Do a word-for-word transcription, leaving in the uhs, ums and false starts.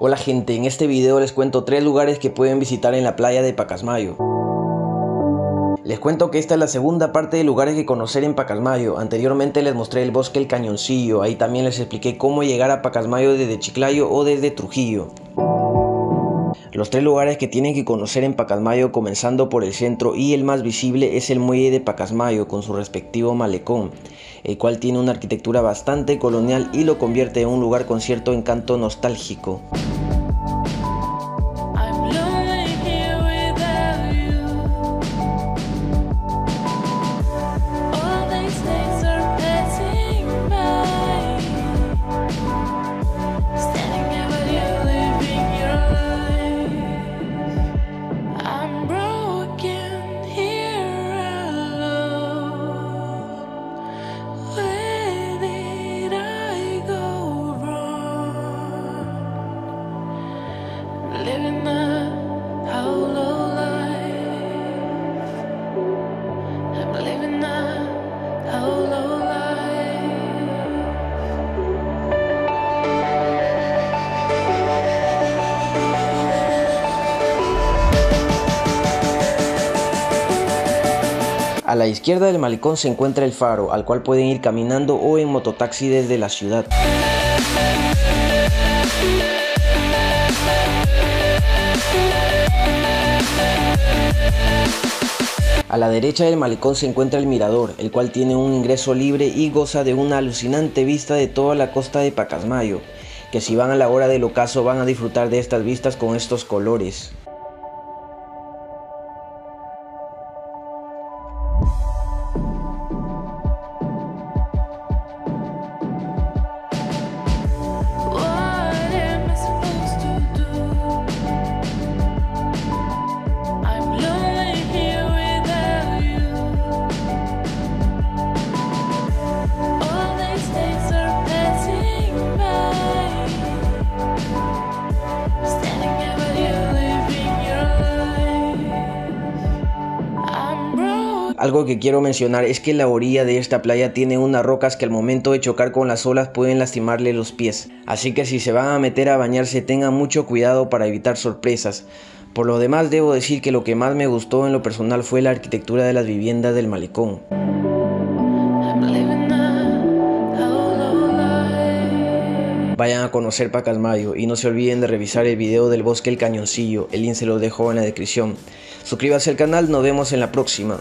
Hola gente, en este video les cuento tres lugares que pueden visitar en la playa de Pacasmayo. Les cuento que esta es la segunda parte de lugares que conocer en Pacasmayo. Anteriormente les mostré el bosque El Cañoncillo, ahí también les expliqué cómo llegar a Pacasmayo desde Chiclayo o desde Trujillo. Los tres lugares que tienen que conocer en Pacasmayo, comenzando por el centro y el más visible, es el muelle de Pacasmayo con su respectivo malecón, el cual tiene una arquitectura bastante colonial y lo convierte en un lugar con cierto encanto nostálgico. A la izquierda del malecón se encuentra el faro, al cual pueden ir caminando o en mototaxi desde la ciudad. A la derecha del malecón se encuentra el mirador, el cual tiene un ingreso libre y goza de una alucinante vista de toda la costa de Pacasmayo, que si van a la hora del ocaso van a disfrutar de estas vistas con estos colores. Algo que quiero mencionar es que la orilla de esta playa tiene unas rocas que al momento de chocar con las olas pueden lastimarle los pies. Así que si se van a meter a bañarse tengan mucho cuidado para evitar sorpresas. Por lo demás debo decir que lo que más me gustó en lo personal fue la arquitectura de las viviendas del malecón. Vayan a conocer Pacasmayo y no se olviden de revisar el video del bosque El Cañoncillo, el link se los dejo en la descripción. Suscríbase al canal, nos vemos en la próxima.